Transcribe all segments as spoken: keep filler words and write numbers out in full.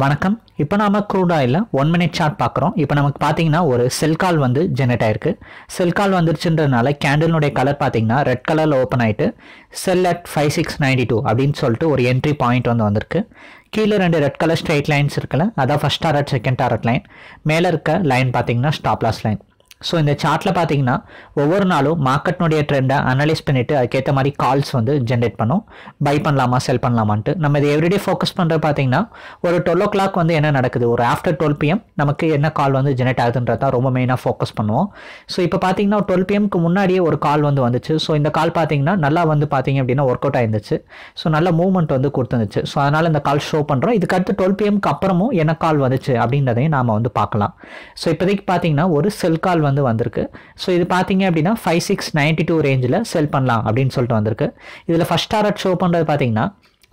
வணக்கம் இப்போ நாம க்ரூட் ஆயில்ல one minute chart பார்க்கறோம். இப்போ நமக்கு பாத்தீங்கன்னா ஒரு செல் கால் வந்து ஜெனரேட் ஆயிருக்கு. செல் கால் வந்திருச்சுன்றனால கேண்டலுடைய கலர் பாத்தீங்கன்னா ரெட் கலர்ல ஓபன் ஆயிட்டு செல் at fifty-six ninety-two அப்படினு சொல்லிட்டு ஒரு என்ட்ரி பாயிண்ட் வந்து வந்திருக்கு. கீழ ரெண்டு ரெட் கலர் ஸ்ட்ரைட் லைன்ஸ் இருக்குல, அத first target second target line, மேல இருக்க லைன் பாத்தீங்கன்னா ஸ்டாப் லாஸ் லைன். சோ இந்த சார்ட்ல பாத்தீங்கன்னா ஒவ்வொரு நாளும் மார்க்கெட்னுடைய ட்ரெண்டை அனலைஸ் பண்ணிட்டு அதுக்கேத்த மாதிரி கால்ஸ் வந்து ஜெனரேட் பண்ணும். பை பண்ணலாமா செல் பண்ணலாமான்னு நம்ம இது எவ்ரிடே ஃபோக்கஸ் பண்ற பாத்தீங்கன்னா ஒரு twelve o'clock வந்து என்ன நடக்குது, ஒரு ஆஃப்டர் twelve p m நமக்கு என்ன கால் வந்து ஜெனரேட் ஆகுதுன்றத ரொம்ப மெயினா ஃபோக்கஸ் பண்ணுவோம். சோ இப்போ பாத்தீங்கன்னா twelve p m க்கு முன்னாடியே ஒரு கால் வந்து வந்துச்சு. சோ இந்த கால் பாத்தீங்கன்னா நல்லா வந்து பாத்தீங்க அப்படின்னா வொர்க் அவுட் ஆயிருந்துச்சு. சோ நல்ல மூவ்மெண்ட் வந்து கொடுத்துருந்துச்சு. சோ அதனால இந்த கால் ஷோ பண்றோம். இதுக்கு அடுத்து twelve p m க்கு அப்புறமும் என்ன கால் வந்துச்சு அப்படின்றதையும் நாம வந்து பார்க்கலாம். சோ இப்போதைக்கு பாத்தீங்கன்னா ஒரு செல் கால் வந்து வந்திருக்கு. சோ இது பாத்தீங்க அப்படினா fifty-six ninety-two ரேஞ்சில செல் பண்ணலாம் அப்படினு சொல்லிட்டு வந்திருக்கு. இதுல ஃபர்ஸ்ட் டாரட் ஷோ பண்றது பாத்தீங்கன்னா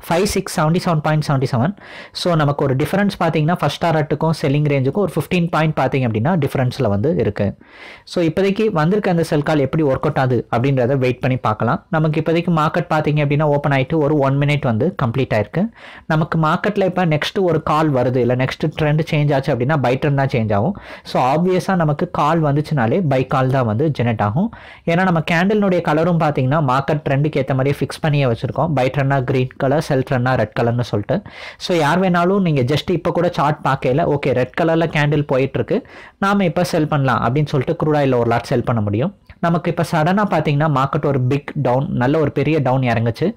fifty-six seventy-seven point seven seven. So நமக்கு ஒரு டிஃபரன்ஸ் பாத்தீங்கன்னா ஃபர்ஸ்ட் டாரட்டுக்கும் செல்லிங் ரேஞ்சுக்கும் ஒரு fifteen பாயிண்ட் பாத்தீங்க அப்படினா டிஃபரன்ஸ்ல வந்து இருக்கு. சோ இப்போதைக்கு வந்திருக்க அந்த செல் கால் எப்படி வொர்க் அவுட் ஆகுது அப்படின்றத வெயிட் பண்ணி பார்க்கலாம். நமக்கு இப்போதைக்கு மார்க்கெட் பாத்தீங்க அப்படினா ஓபன் ஆயிட்டு ஒரு one minute வந்து கம்ப்ளீட் ஆயிருக்கு. நமக்கு மார்க்கெட்ல இப்ப நெக்ஸ்ட் ஒரு கால் வருது இல்ல நெக்ஸ்ட் ட்ரெண்ட் சேஞ்ச் ஆச்சு அப்படினா பை ட்ரெண்ட் தான் சேஞ்ச் ஆகும். சோ ஆப்வியஸா நமக்கு கால் வந்துச்சுனாலே பை கால் தான் வந்து ஜெனரேட் ஆகும். ஏன்னா நம்ம கேண்டல்னுடைய கலரும் பாத்தீங்கன்னா மார்க்கெட் ட்ரெண்டுக்கு ஏத்த மாதிரி ஃபிக்ஸ் பண்ணியே வச்சிருக்கோம். பை ட்ரெண்டா கிரீன் கலர், செல் ட்ரெண்டா ரெட் கலர்னு சொல்லிட்டு. சோ யார் வேணாலும் நீங்க ஜஸ்ட் இப்ப கூட சார்ட் பார்க்கல ஓகே ரெட் கலர்ல கேண்டில் போயிட்டு இருக்கு நாம இப்ப செல் பண்ணலாம் அப்படின்னு சொல்லிட்டு க்ரூட் ஆயில்ல ஒரு லாட் செல் பண்ண முடியும். நமக்கு இப்ப சடனா பாத்தீங்கன்னா மார்க்கெட் ஒரு பிக் டவுன், நல்ல ஒரு பெரிய டவுன் இறங்குச்சு.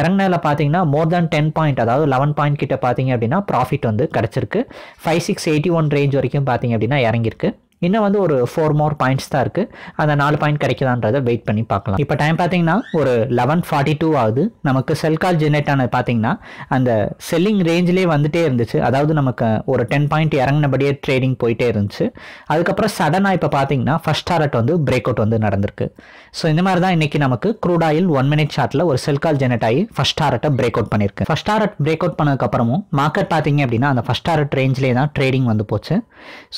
இறங்கினால பாத்தீங்கன்னா மோர் தேன் டென் பாயிண்ட், அதாவது லெவன் பாயிண்ட் கிட்ட பாத்தீங்க அப்படின்னா ப்ராஃபிட் வந்து கிடைச்சிருக்கு. Five six eighty one range வரைக்கும் பாத்தீங்க அப்படின்னா இறங்கிருக்கு. இன்னும் வந்து ஒரு ஃபோர் மோர் பாயிண்ட்ஸ் தான் இருக்குது. அந்த நாலு பாயிண்ட் கிடைக்குதான்றதை வெயிட் பண்ணி பார்க்கலாம். இப்போ டைம் பார்த்தீங்கன்னா ஒரு லெவன் ஃபார்ட்டி டூ ஆகுது. நமக்கு செல் கால் ஜெனரேட் ஆனது பார்த்தீங்கன்னா அந்த செல்லிங் ரேஞ்சிலே வந்துட்டே இருந்துச்சு. அதாவது நமக்கு ஒரு டென் பாயிண்ட் இறங்கினபடியே ட்ரேடிங் போயிட்டே இருந்துச்சு. அதுக்கப்புறம் சடனாக இப்போ பார்த்தீங்கன்னா ஃபர்ஸ்ட் டாரட் வந்து பிரேக் அவுட் வந்து நடந்திருக்கு. ஸோ இந்த மாதிரி தான் இன்றைக்கி நமக்கு க்ரூட் ஆயில் ஒன் மினிட் சார்ட்டில் ஒரு செல் கால் ஜெனரேட் ஆகி ஃபர்ஸ்ட் டாரட்டை பிரேக் அவுட் பண்ணியிருக்கு. ஃபர்ஸ்ட் டாரட் பிரேக் அவுட் பண்ணதுக்கப்புறமும் மார்க்கெட் பார்த்தீங்க அப்படின்னா அந்த ஃபர்ஸ்ட் டாரட் ரேஞ்சிலே தான் ட்ரேடிங் வந்து போச்சு.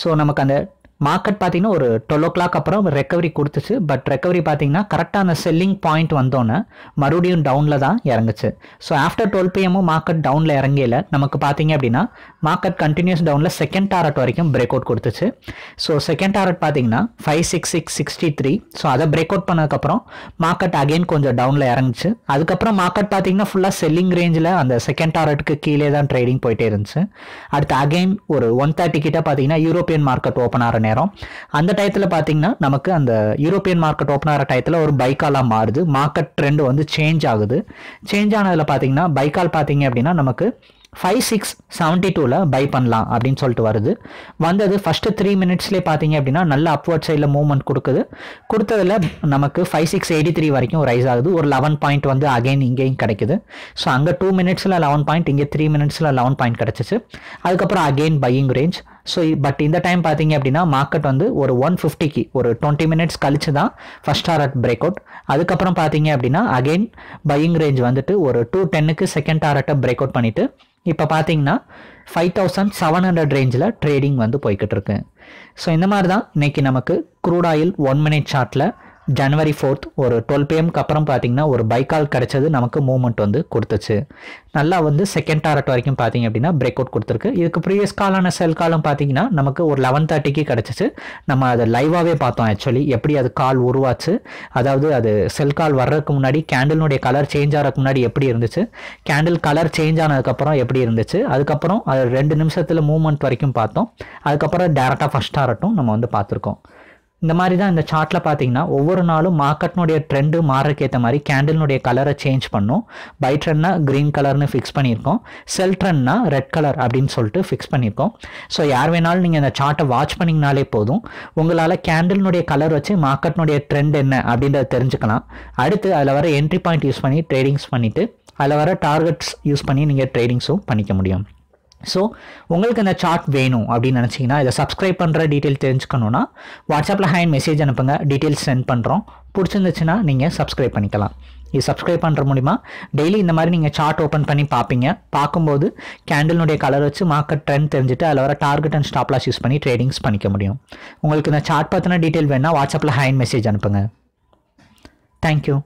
ஸோ நமக்கு அந்த மார்க்கெட் பார்த்தீங்கன்னா ஒரு டுவெல் ஓ கிளாக் அப்புறம் ரெக்கவரி கொடுத்துச்சு. பட் ரெக்கவரி பார்த்தீங்கன்னா கரெக்டாக அந்த செல்லிங் பாயிண்ட் வந்தோன்னே மறுபடியும் டவுனில் தான் இறங்குச்சு. ஸோ ஆஃப்டர் டுவெல் பிஎம்மும் மார்க்கெட் டவுனில் இறங்கல. நமக்கு பார்த்தீங்க அப்படின்னா மார்க்கெட் கண்டினியூஸ் டவுனில் செகண்ட் டாரட் வரைக்கும் பிரேக் அவுட் கொடுத்துச்சு. ஸோ செகண்ட் டாரட் பார்த்தீங்கன்னா five six six sixty three. So அதை பிரேக் அவுட் பண்ணதுக்கப்புறம் மார்க்கெட் அகெயின் கொஞ்சம் டவுனில் இறங்குச்சு. அதுக்கப்புறம் மார்க்கெட் பார்த்தீங்கன்னா ஃபுல்லாக செல்லிங் ரேஞ்சில் அந்த செகண்ட் டாரட்டுக்கு கீழே தான் ட்ரேடிங் போயிட்டே இருந்துச்சு. அடுத்து அகெயின் ஒரு ஒன் தேர்ட்டி கிட்ட பார்த்தீங்கன்னா யூரோப்பியன் மார்க்கெட் ஓப்பன் ஆகிற அந்த டைத்துல பாத்தீங்கன்னா நமக்கு அந்த யூரோப்பியன் மார்க்கெட் ஓபன் ஆற டைத்துல ஒரு பைக்காலா மாறுது. மார்க்கெட் ட்ரெண்ட் வந்து சேஞ்ச் ஆகுது. சேஞ்ச் ஆனதுல பாத்தீங்கன்னா பைக்கால் பாத்தீங்க அப்படின்னா நமக்கு ஃபைவ் சிக்ஸ் செவன்ட்டி டூவில் பை பண்ணலாம் அப்படின்னு சொல்லிட்டு வருது. வந்தது ஃபஸ்ட்டு த்ரீ மினிட்ஸ்லேயே பார்த்தீங்க அப்படின்னா நல்ல அப்வர்ட் சைடில் மூவ்மெண்ட் கொடுக்குது. கொடுத்ததில் நமக்கு ஃபைவ் சிக்ஸ் எயிட்டி த்ரீ வரைக்கும் ரைஸ் ஆகுது. ஒரு லெவன் பாயிண்ட் வந்து அகெயின் இங்கேயும் கிடைக்குது. ஸோ அங்கே டூ மினிட்ஸில் லெவன் பாயிண்ட், இங்கே த்ரீ மினிட்ஸில் லெவன் பாயிண்ட் கிடச்சிச்சு. அதுக்கப்புறம் again buying range. So but இந்த டைம் பார்த்தீங்க அப்படின்னா மார்க்கெட் வந்து ஒரு ஒன் ஃபிஃப்டிக்கு ஒரு டுவெண்ட்டி மினிட்ஸ் கழிச்சு தான் ஃபர்ஸ்ட் டாரட் பிரேக் அவுட். அதுக்கப்புறம் பார்த்தீங்க அப்படின்னா அகெயின் பையிங் ரேஞ்ச் வந்துட்டு ஒரு டூ டென்னுக்கு செகண்ட் டாரட்டை பிரேக் அவுட் பண்ணிவிட்டு இப்போ பார்த்தீங்கன்னா ஃபைவ் தௌசண்ட் செவன் ஹண்ட்ரட் ரேஞ்சில் ட்ரேடிங் வந்து போய்கிட்டு இருக்கு. ஸோ இந்த மாதிரி தான் இன்னைக்கு நமக்கு க்ரூட் ஆயில் ஒன் மினிட் சார்ட்டில் ஜனவரி ஃபோர்த் ஒரு டுவெல் பிஎம்க்கு அப்புறம் பார்த்தீங்கன்னா ஒரு பைக்கால் கிடைச்சது. நமக்கு மூவ்மெண்ட் வந்து கொடுத்துச்சு. நல்லா வந்து செகண்ட் டாரட் வரைக்கும் பார்த்தீங்க அப்படின்னா பிரேக் அவுட் கொடுத்துருக்கு. இதுக்கு ப்ரீவியஸ் காலான செல் காலம் பார்த்தீங்கன்னா நமக்கு ஒரு லெவன் தேர்ட்டிக்கு கிடச்சிச்சு. நம்ம அதை லைவாகவே பார்த்தோம். ஆக்சுவலி எப்படி அது கால் உருவாச்சு, அதாவது அது செல் கால் வர்றதுக்கு முன்னாடி கேண்டிலுடைய கலர் சேஞ்ச் ஆகிறதுக்கு முன்னாடி எப்படி இருந்துச்சு, கேண்டில் கலர் சேஞ்ச் ஆனதுக்கப்புறம் எப்படி இருந்துச்சு, அதுக்கப்புறம் அது ரெண்டு நிமிஷத்தில் மூவ்மெண்ட் வரைக்கும் பார்த்தோம். அதுக்கப்புறம் டேரெக்டாக ஃபர்ஸ்ட் டாரட்டும் நம்ம வந்து பார்த்துருக்கோம். இந்த மாதிரி தான் இந்த சார்ட்டில் பார்த்தீங்கன்னா ஒவ்வொரு நாளும் மார்க்கெட்னுடைய ட்ரெண்டு மாறுறக்கேற்ற மாதிரி கேண்டில்னுடைய கலரை சேஞ்ச் பண்ணும். பை ட்ரெண்ட்னா க்ரீன் கலர்னு ஃபிக்ஸ் பண்ணியிருக்கோம், செல் ட்ரெண்ட்னா ரெட் கலர் அப்படின்னு சொல்லிட்டு ஃபிக்ஸ் பண்ணியிருக்கோம். ஸோ யார் வேணாலும் நீங்கள் இந்த சார்ட்டை வாட்ச் பண்ணிங்கனாலே போதும், உங்களால் கேண்டில்னுடைய கலர் வச்சு மார்க்கெட்னுடைய ட்ரெண்ட் என்ன அப்படின்றத தெரிஞ்சுக்கலாம். அடுத்து அதில் வர என்ட்ரி பாயிண்ட் யூஸ் பண்ணி ட்ரேடிங்ஸ் பண்ணிவிட்டு அதில் வர டார்கெட்ஸ் யூஸ் பண்ணி நீங்கள் ட்ரேடிங்ஸும் பண்ணிக்க முடியும். ஸோ உங்களுக்கு இந்த சார்ட் வேணும் அப்படின்னு நினச்சிங்கன்னா இதை சப்ஸ்கிரைப் பண்ணுற டீட்டெயில் தெரிஞ்சுக்கணுன்னா வாட்ஸ்அப்பில் ஹேண்ட் மெசேஜ் அனுப்புங்க, டீட்டெயில்ஸ் சென்ட் பண்ணுறோம். பிடிச்சிருந்துச்சுன்னா நீங்கள் சப்ஸ்கிரைப் பண்ணிக்கலாம். இது சப்ஸ்கிரைப் பண்ணுற மூலிமா டெய்லி இந்த மாதிரி நீங்கள் சார்ட் ஓப்பன் பண்ணி பார்ப்பீங்க. பார்க்கும்போது கேண்டிலுடைய கலர் வச்சு மார்க்கெட் ட்ரெண்ட் தெரிஞ்சுட்டு அதில் வர target and stop loss use பண்ணி ட்ரேடிங்ஸ் பண்ணிக்க முடியும். உங்களுக்கு இந்த சார்ட் பற்றின டீட்டெயில் வேணுன்னா வாட்ஸ்அப்பில் ஹேண்ட் மெசேஜ் அனுப்புங்க. தேங்க்யூ.